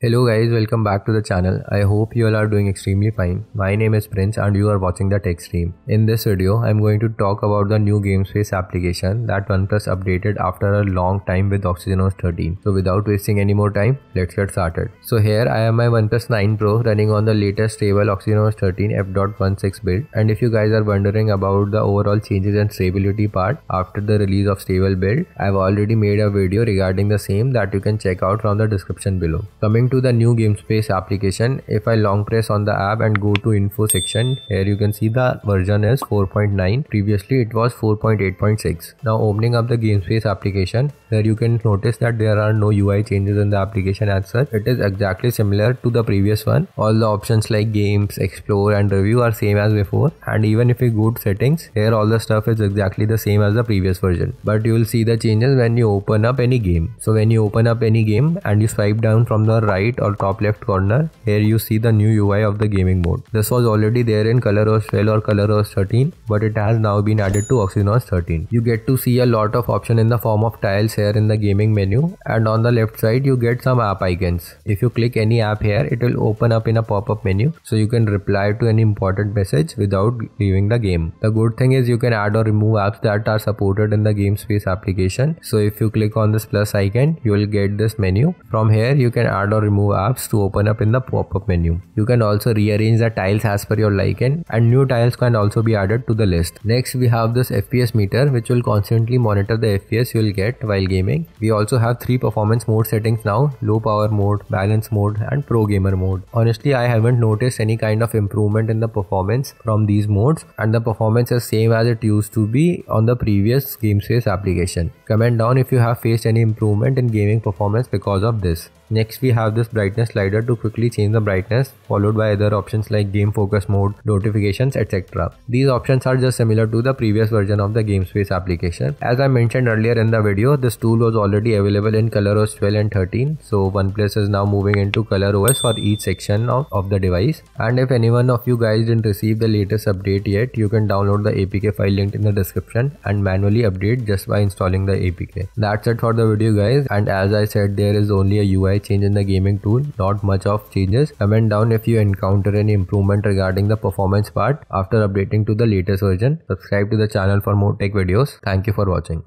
Hello guys, welcome back to the channel. I hope you all are doing extremely fine. My name is Prince and you are watching the Tech Stream. In this video, I am going to talk about the new GameSpace application that OnePlus updated after a long time with OxygenOS 13. So without wasting any more time, let's get started. So here I have my OnePlus 9 Pro running on the latest stable OxygenOS 13 F.16 build. And if you guys are wondering about the overall changes and stability part after the release of stable build, I have already made a video regarding the same that you can check out from the description below. Coming to the new GameSpace application, if I long press on the app and go to info section, here you can see the version is 4.9. Previously it was 4.8.6. Now opening up the GameSpace application, here you can notice that there are no UI changes in the application as such. It is exactly similar to the previous one. All the options like games, explore and review are same as before, and even if you go to settings, here all the stuff is exactly the same as the previous version. But you will see the changes when you open up any game. So when you open up any game and you swipe down from the right or top left corner, here you see the new UI of the gaming mode. This was already there in ColorOS 12 or ColorOS 13, but it has now been added to OxygenOS 13. You get to see a lot of options in the form of tiles here in the gaming menu, and on the left side you get some app icons. If you click any app here, it will open up in a pop-up menu, so you can reply to any important message without leaving the game. The good thing is you can add or remove apps that are supported in the GameSpace application. So if you click on this plus icon, you will get this menu. From here you can add or remove apps to open up in the pop-up menu. You can also rearrange the tiles as per your liking, and new tiles can also be added to the list. Next we have this FPS meter, which will constantly monitor the FPS you will get while gaming. We also have three performance mode settings now: low power mode, balance mode and pro gamer mode. Honestly, I haven't noticed any kind of improvement in the performance from these modes, and the performance is same as it used to be on the previous GameSpace application. Comment down if you have faced any improvement in gaming performance because of this. Next we have this brightness slider to quickly change the brightness, followed by other options like game focus mode, notifications, etc. These options are just similar to the previous version of the GameSpace application. As I mentioned earlier in the video, this tool was already available in ColorOS 12 and 13, so OnePlus is now moving into ColorOS for each section of the device. And if anyone of you guys didn't receive the latest update yet, you can download the APK file linked in the description and manually update just by installing the APK. That's it for the video guys, and as I said, there is only a UI change in the gaming tool, not much of changes. Comment down if you encounter any improvement regarding the performance part after updating to the latest version. Subscribe to the channel for more tech videos. Thank you for watching.